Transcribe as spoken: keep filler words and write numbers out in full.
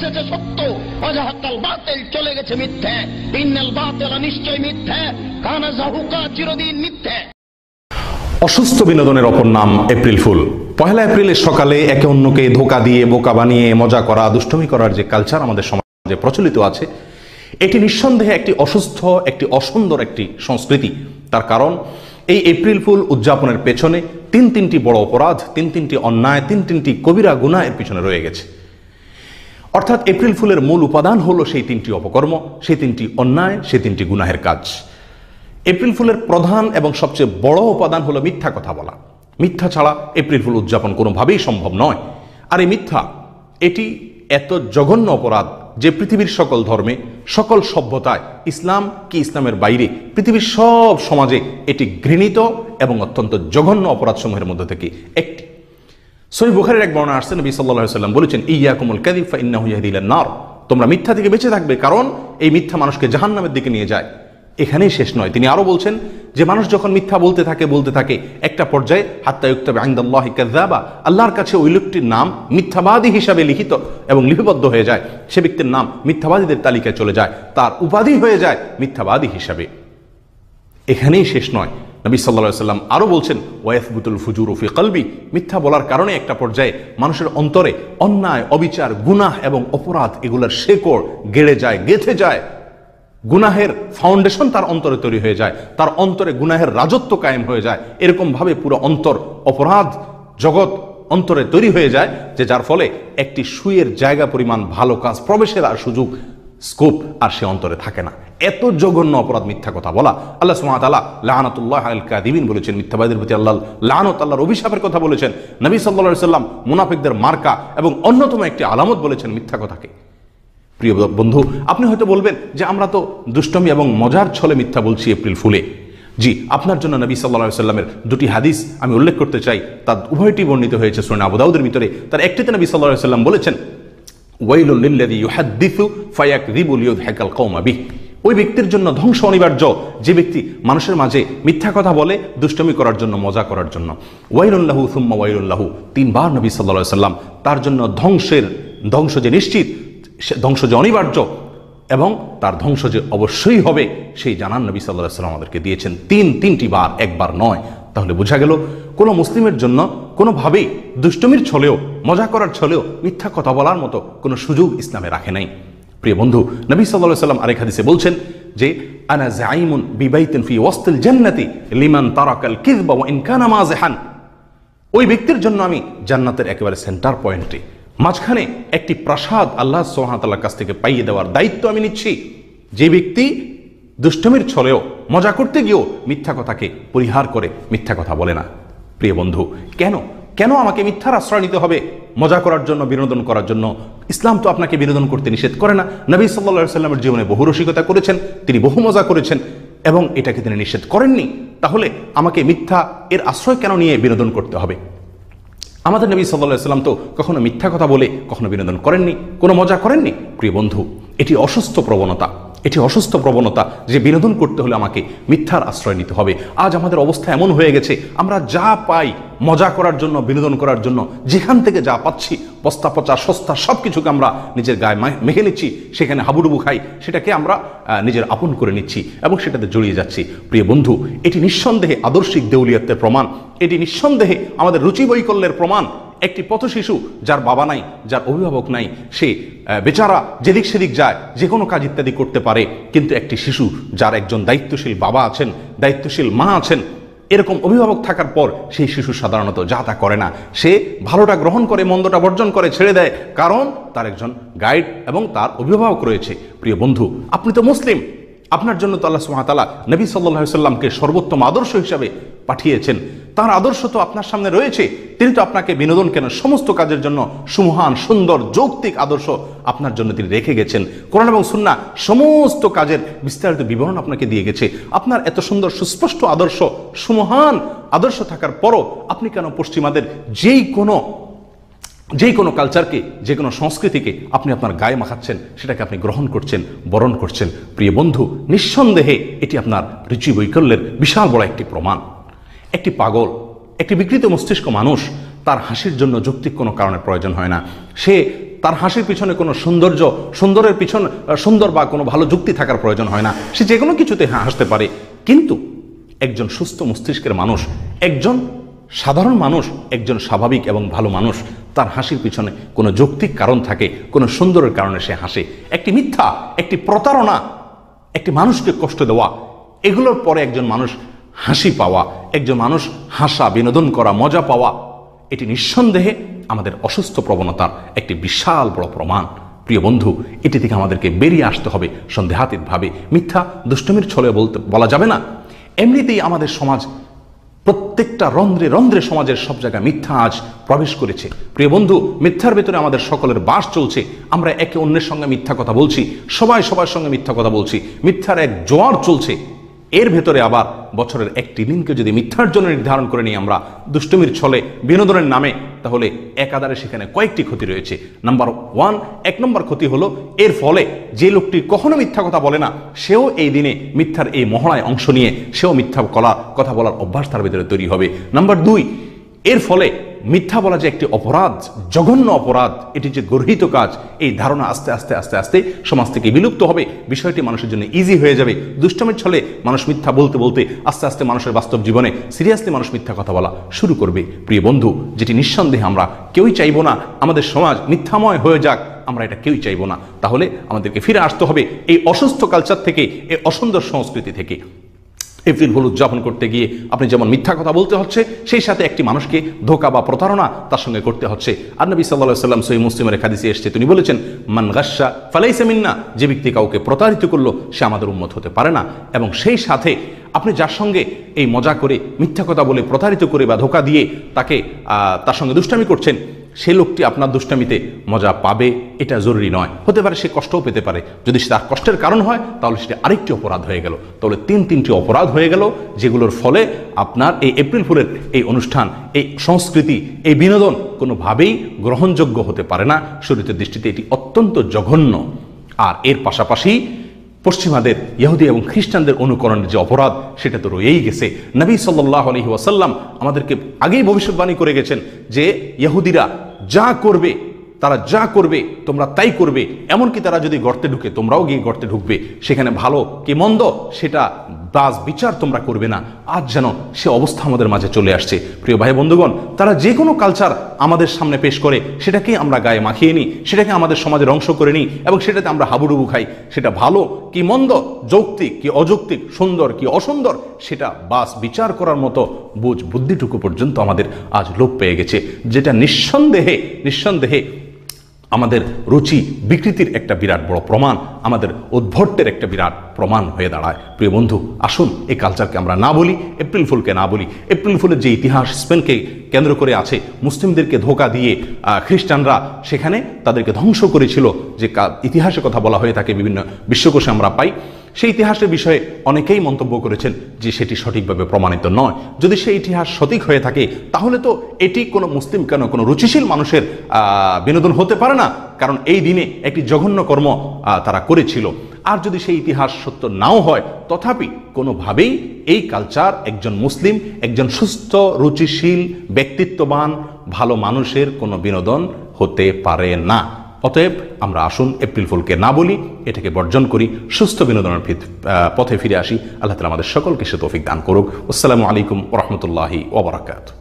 এসেছে সত্য ওয়াজাহাল বাতিল চলে গেছে মিথ্যা ইন্নাল বাতিল নিশ্চয় মিথ্যা কানা জাহুকা চিরদিন মিথ্যা। অসুস্থ বিনোদনের অপর নাম এপ্রিল ফুল। পহেলা এপ্রিলের সকালে একে অন্যকে ধোকা দিয়ে বোকা বানিয়ে মজা করা দুষ্টুমি করার যে কালচার আমাদের সমাজে প্রচলিত আছে এটি নিঃসন্দেহে একটি অসুস্থ একটি অসুন্দর একটি সংস্কৃতি। তার কারণ এই এপ্রিল ফুল উদযাপনের পেছনে তিন তিনটি বড় অপরাধ তিন তিনটি অন্যায় তিন তিনটি কবিরা গুনাহ এর পিছনে রয়ে গেছে। অর্থাৎ এপ্রিল ফুলের মূল উপাদান হলো সেই তিনটি অপকর্ম সেই তিনটি অন্যায় সেই তিনটি গুনাহের কাজ। এপ্রিল ফুলের প্রধান এবং সবচেয়ে বড় উপাদান হলো মিথ্যা কথা বলা। মিথ্যা ছাড়া এপ্রিল ফুল উদযাপন কোনোভাবেই সম্ভব নয়। আর এই মিথ্যা এটি এত জঘন্য অপরাধ যে পৃথিবীর সকল ধর্মে সকল সভ্যতায় ইসলাম কি ইসলামের বাইরে পৃথিবীর সব সমাজে এটি ঘৃণিত এবং অত্যন্ত জঘন্য অপরাধসমূহের মধ্যে থেকে একটি। সহিহ বুখারীর এক বর্ণনা আসছে নবী সাল্লাল্লাহু আলাইহি সাল্লাম বলেছেন ইয়াকুমুল কাযিব ফা ইন্নাহু ইয়াহদি ইলান নার, তোমরা মিথ্যা থেকে বেঁচে থাকবে কারণ এই মিথ্যা মানুষকে জাহান্নামের দিকে নিয়ে যায়। এখানেই শেষ নয়, তিনি আরও বলছেন যে মানুষ যখন মিথ্যা বলতে থাকে বলতে থাকে একটা পর্যায়ে হাত্তা ইউক্তাবা ইনদাল্লাহি কাযযাবা, আল্লাহর কাছে ওই লোকটির নাম মিথ্যাবাদী হিসাবে লিখিত এবং লিপিবদ্ধ হয়ে যায়। সে ব্যক্তির নাম মিথ্যাবাদীদের তালিকায় চলে যায়, তার উপাধি হয়ে যায় মিথ্যাবাদী হিসাবে। এখানেই শেষ নয়, নবী সাল্লাল্লাহু আলাইহি সাল্লাম আরও বলছেন ওয়াইসবুতুল ফুজুরু ফি কলবি, মিথ্যা বলার কারণে একটা পর্যায়ে মানুষের অন্তরে অন্যায় অবিচার গুনাহ এবং অপরাধ এগুলোর শেকড় গেড়ে যায় গেঁথে যায়। গুনাহের ফাউন্ডেশন তার অন্তরে তৈরি হয়ে যায়, তার অন্তরে গুনাহের রাজত্ব কায়েম হয়ে যায়। এরকমভাবে পুরো অন্তর অপরাধ জগৎ অন্তরে তৈরি হয়ে যায় যে যার ফলে একটি সুয়ের জায়গা পরিমাণ ভালো কাজ প্রবেশের আর সুযোগ স্কোপ আর সে অন্তরে থাকে না। এত জঘন্য অপরাধ মিথ্যা কথা বলা। আল্লাহ সুবহানাহু ওয়া তাআলা লাআনাতুল্লাহি আলাল কাযিবিন বলেছেন, মিথ্যাবাদীদের প্রতি আল্লাহ লানত আল্লাহর অভিশাপের কথা বলেছেন। নবী সাল্লাল্লাহু আলাইহি সাল্লাম মুনাফিকদের মার্কা এবং অন্যতম একটি আলামত বলেছেন মিথ্যা কথাকে। প্রিয় বন্ধু, আপনি হয়তো বলবেন যে আমরা তো দুষ্টমি এবং মজার ছলে মিথ্যা বলছি এপ্রিল ফুলে। জি, আপনার জন্য নবী সাল্লাল্লাহু আলাইহি সাল্লামের দুটি হাদিস আমি উল্লেখ করতে চাই, তার উভয়টি বর্ণিত হয়েছে সুনান আবু দাউদের ভিতরে। তার একটিতে নবী সাল্লাল্লাহু আলাইহি সাল্লাম বলেছেন ওয়াইলুল লিল্লাযী ইউহাদ্দিসু ফায়াকযিবু লিইউযহাকাল কওমা বিহি, ওই ব্যক্তির জন্য ধ্বংস অনিবার্য যে ব্যক্তি মানুষের মাঝে মিথ্যা কথা বলে দুষ্টমি করার জন্য মজা করার জন্য। ওয়াইলুল লাহু সুম্মা ওয়াইলুল লাহু, তিনবার নবী সাল্লাল্লাহু আলাইহি সাল্লাম তার জন্য ধ্বংসের ধ্বংস যে নিশ্চিত ধ্বংস যে অনিবার্য এবং তার ধ্বংস যে অবশ্যই হবে সেই জানান নবী সাল্লাল্লাহু আলাইহি ওয়াসাল্লাম আমাদেরকে দিয়েছেন তিন তিনটি বার, একবার নয়। তাহলে বোঝা গেল কোনো মুসলিমের জন্য কোনোভাবেই দুষ্টমির ছলেও মজা করার ছলেও মিথ্যা কথা বলার মতো কোনো সুযোগ ইসলামে রাখে নাই। প্রিয় বন্ধু, নবী সাল্লাল্লাহু আলাইহি ওয়াসাল্লাম আরেক হাদিসে বলছেন যে আনা যায়িমুন বিবাইতিন ফি ওয়াসতিল জান্নাতি লিমান তারাকাল কিযবা ওয়া ইন কানা মাযিহান, ওই ব্যক্তির জন্য আমি জান্নাতের একেবারে সেন্টার পয়েন্টে মাঝখানে একটি প্রাসাদ আল্লাহ সুবহানাহু তাআলার কাছ থেকে পাইয়ে দেওয়ার দায়িত্ব আমি নিচ্ছি যে ব্যক্তি দুষ্টমির ছলেও মজা করতে গিয়েও মিথ্যা কথাকে পরিহার করে মিথ্যা কথা বলে না। প্রিয় বন্ধু, কেন কেন আমাকে মিথ্যার আশ্রয় নিতে হবে মজা করার জন্য বিনোদন করার জন্য? ইসলাম তো আপনাকে বিনোদন করতে নিষেধ করে না। নবী সাল্লাল্লাহু আলাইহি সাল্লামের জীবনে বহু রসিকতা করেছেন, তিনি বহু মজা করেছেন এবং এটাকে তিনি নিষেধ করেননি। তাহলে আমাকে মিথ্যা এর আশ্রয় কেন নিয়ে বিনোদন করতে হবে? আমাদের নবী সাল্লাল্লাহু আলাইহি সাল্লাম তো কখনো মিথ্যা কথা বলে কখনো বিনোদন করেননি, কোনো মজা করেননি। প্রিয় বন্ধু, এটি অসুস্থ প্রবণতা, এটি অসুস্থ প্রবণতা যে বিনোদন করতে হলে আমাকে মিথ্যার আশ্রয় নিতে হবে। আজ আমাদের অবস্থা এমন হয়ে গেছে আমরা যা পাই মজা করার জন্য বিনোদন করার জন্য যেখান থেকে যা পাচ্ছি বস্তা পচা সস্তা সব কিছুকে আমরা নিজের গায়ে মেখে নিচ্ছি, সেখানে হাবুডুবু খাই, সেটাকে আমরা নিজের আপন করে নিচ্ছি এবং সেটাতে জড়িয়ে যাচ্ছি। প্রিয় বন্ধু, এটি নিঃসন্দেহে আদর্শিক দেউলিয়াতের প্রমাণ, এটি নিঃসন্দেহে আমাদের রুচি বৈকল্যের প্রমাণ। একটি পথ শিশু যার বাবা নাই যার অভিভাবক নাই সে বেচারা যেদিক সেদিক যায় যে কোনো কাজ ইত্যাদি করতে পারে, কিন্তু একটি শিশু যার একজন দায়িত্বশীল বাবা আছেন দায়িত্বশীল মা আছেন এরকম অভিভাবক থাকার পর সেই শিশু সাধারণত যা তা করে না, সে ভালোটা গ্রহণ করে মন্দটা বর্জন করে ছেড়ে দেয়, কারণ তার একজন গাইড এবং তার অভিভাবক রয়েছে। প্রিয় বন্ধু, আপনি তো মুসলিম, আপনার জন্য তো আল্লাহ সুবহানাহু ওয়া তাআলা নবী সাল্লাল্লাহু আলাইহি সাল্লামকে সর্বোত্তম আদর্শ হিসাবে পাঠিয়েছেন। তার আদর্শ তো আপনার সামনে রয়েছে, তিনি তো আপনাকে বিনোদন কেন সমস্ত কাজের জন্য সুমহান সুন্দর যৌক্তিক আদর্শ আপনার জন্য তিনি রেখে গেছেন। কোরআন এবং সুন্নাহ সমস্ত কাজের বিস্তারিত বিবরণ আপনাকে দিয়ে গেছে। আপনার এত সুন্দর সুস্পষ্ট আদর্শ সুমহান আদর্শ থাকার পরও আপনি কেন পশ্চিমাদের যেই কোনো যে কোনো কালচারকে যে কোনো সংস্কৃতিকে আপনি আপনার গায়ে মাখাচ্ছেন, সেটাকে আপনি গ্রহণ করছেন বরণ করছেন? প্রিয় বন্ধু, নিঃসন্দেহে এটি আপনার রুচি বৈকল্যের বিশাল বড় একটি প্রমাণ। একটি পাগল, একটি বিকৃত মস্তিষ্ক মানুষ তার হাসির জন্য যৌক্তিক কোনো কারণে প্রয়োজন হয় না, সে তার হাসির পিছনে কোনো সৌন্দর্য সুন্দরের পিছনে সুন্দর বা কোনো ভালো যুক্তি থাকার প্রয়োজন হয় না, সে যে কোনো কিছুতে হাসতে পারে। কিন্তু একজন সুস্থ মস্তিষ্কের মানুষ, একজন সাধারণ মানুষ, একজন স্বাভাবিক এবং ভালো মানুষ, তার হাসির পিছনে কোনো যৌক্তিক কারণ থাকে, কোনো সুন্দরের কারণে সে হাসে। একটি মিথ্যা, একটি প্রতারণা, একটি মানুষকে কষ্ট দেওয়া, এগুলোর পরে একজন মানুষ হাসি পাওয়া, একজন মানুষ হাসা, বিনোদন করা, মজা পাওয়া, এটি নিঃসন্দেহে আমাদের অসুস্থ প্রবণতার একটি বিশাল বড় প্রমাণ। প্রিয় বন্ধু, এটি থেকে আমাদেরকে বেরিয়ে আসতে হবে সন্দেহাতীতভাবে। মিথ্যা দুষ্টমির ছলে বলতে বলা যাবে না। এমনিতেই আমাদের সমাজ, প্রত্যেকটা রন্ধ্রে রন্ধ্রে সমাজের সব জায়গায় মিথ্যা আজ প্রবেশ করেছে। প্রিয় বন্ধু, মিথ্যার ভেতরে আমাদের সকলের বাস চলছে। আমরা একে অন্যের সঙ্গে মিথ্যা কথা বলছি, সবাই সবার সঙ্গে মিথ্যা কথা বলছি, মিথ্যার এক জোয়ার চলছে। এর ভেতরে আবার বছরের একটি দিনকে যদি মিথ্যার জন্য নির্ধারণ করে নিই আমরা দুষ্টমির ছলে, বিনোদনের নামে, তাহলে একাধারে সেখানে কয়েকটি ক্ষতি রয়েছে। নাম্বার ওয়ান, এক নম্বর ক্ষতি হলো এর ফলে যে লোকটি কখনো মিথ্যা কথা বলে না, সেও এই দিনে মিথ্যার এই মহড়ায় অংশ নিয়ে সেও মিথ্যা কলা কথা বলার অভ্যাস তার ভেতরে তৈরি হবে। নাম্বার দুই, এর ফলে মিথ্যা বলা যে একটি অপরাধ, জঘন্য অপরাধ, এটি যে গর্হিত কাজ, এই ধারণা আস্তে আস্তে আস্তে আস্তে সমাজ থেকে বিলুপ্ত হবে। বিষয়টি মানুষের জন্য ইজি হয়ে যাবে। দুষ্টমের ছলে মানুষ মিথ্যা বলতে বলতে আস্তে আস্তে মানুষের বাস্তব জীবনে সিরিয়াসলি মানুষ মিথ্যা কথা বলা শুরু করবে। প্রিয় বন্ধু, যেটি নিঃসন্দেহে আমরা কেউই চাইব না, আমাদের সমাজ মিথ্যাময় হয়ে যাক, আমরা এটা কেউই চাইব না। তাহলে আমাদেরকে ফিরে আসতে হবে এই অসুস্থ কালচার থেকে, এই অসুন্দর সংস্কৃতি থেকে। এপ্রিল ফুল উদযাপন করতে গিয়ে আপনি যেমন মিথ্যা কথা বলতে হচ্ছে, সেই সাথে একটি মানুষকে ধোকা বা প্রতারণা তার সঙ্গে করতে হচ্ছে। আর নবী সাল্লাল্লাহু আলাইহি ওয়াসাল্লাম সহিহ মুসলিমের হাদিসে এসেছে, তিনি বলেছেন, মান গাশশা ফালাইসা মিন্না, যে ব্যক্তি কাউকে প্রতারিত করলো সে আমাদের উম্মত হতে পারে না। এবং সেই সাথে আপনি যার সঙ্গে এই মজা করে মিথ্যা কথা বলে প্রতারিত করে বা ধোকা দিয়ে তাকে তার সঙ্গে দুষ্টামি করছেন, সে লোকটি আপনার দুষ্টামিতে মজা পাবে এটা জরুরি নয়। হতে পারে সে কষ্টও পেতে পারে। যদি সে তার কষ্টের কারণ হয় তাহলে সেটা আরেকটি অপরাধ হয়ে গেল। তাহলে তিন তিনটি অপরাধ হয়ে গেল, যেগুলোর ফলে আপনার এই এপ্রিল ফুলের এই অনুষ্ঠান, এই সংস্কৃতি, এই বিনোদন কোনোভাবেই গ্রহণযোগ্য হতে পারে না। শরীয়তের দৃষ্টিতে এটি অত্যন্ত জঘন্য। আর এর পাশাপাশি পশ্চিমাদের, ইহুদি এবং খ্রিস্টানদের অনুকরণের যে অপরাধ, সেটা তো রয়েই গেছে। নবী সাল্লাল্লাহু আলাইহি ওয়াসাল্লাম আমাদেরকে আগেই ভবিষ্যৎবাণী করে গেছেন যে ইহুদিরা যা করবে, তারা যা করবে তোমরা তাই করবে, এমনকি তারা যদি গর্তে ঢুকে তোমরাও গিয়ে গর্তে ঢুকবে। সেখানে ভালো কি মন্দ সেটা বাস বিচার তোমরা করবে না। আজ যেন সে অবস্থা আমাদের মাঝে চলে আসছে। প্রিয় ভাই বন্ধুগণ, তারা যে কোনো কালচার আমাদের সামনে পেশ করে সেটাকেই আমরা গায়ে মাখিয়ে নিই, সেটাকে আমাদের সমাজের অংশ করে নিই এবং সেটাতে আমরা হাবুডুবু খাই। সেটা ভালো কি মন্দ, যৌক্তিক কি অযৌক্তিক, সুন্দর কি অসুন্দর, সেটা বাস বিচার করার মতো বুঝ বুদ্ধিটুকু পর্যন্ত আমাদের আজ লোপ পেয়ে গেছে, যেটা নিঃসন্দেহে নিঃসন্দেহে আমাদের রুচি বিকৃতির একটা বিরাট বড় প্রমাণ, আমাদের উদ্ভট্যের একটা বিরাট প্রমাণ হয়ে দাঁড়ায়। প্রিয় বন্ধু, আসুন এই কালচারকে আমরা না বলি, এপ্রিল ফুলকে না বলি। এপ্রিল ফুলের যে ইতিহাস স্পেনকে কেন্দ্র করে আছে, মুসলিমদেরকে ধোঁকা দিয়ে খ্রিস্টানরা সেখানে তাদেরকে ধ্বংস করেছিল, যে ইতিহাসের কথা বলা হয়ে থাকে বিভিন্ন বিশ্বকোষে আমরা পাই। সেই ইতিহাসের বিষয়ে অনেকেই মন্তব্য করেছেন যে সেটি সঠিকভাবে প্রমাণিত নয়। যদি সেই ইতিহাস সঠিক হয়ে থাকে তাহলে তো এটি কোনো মুসলিম কেন কোনো রুচিশীল মানুষের বিনোদন হতে পারে না, কারণ এই দিনে একটি জঘন্য কর্ম তারা করেছিল। আর যদি সেই ইতিহাস সত্য নাও হয়, তথাপি কোনোভাবেই এই কালচার একজন মুসলিম, একজন সুস্থ রুচিশীল ব্যক্তিত্ববান ভালো মানুষের কোনো বিনোদন হতে পারে না। অতএব আমরা আসুন এপ্রিল ফুলকে না বলি, এটাকে বর্জন করি, সুস্থ বিনোদনের পথে ফিরে আসি। আল্লাহ তাআলা আমাদের সকলকে সে তৌফিক দান করুক। আসসালামু আলাইকুম ওয়া রাহমাতুল্লাহি ওয়া বারাকাতুহু।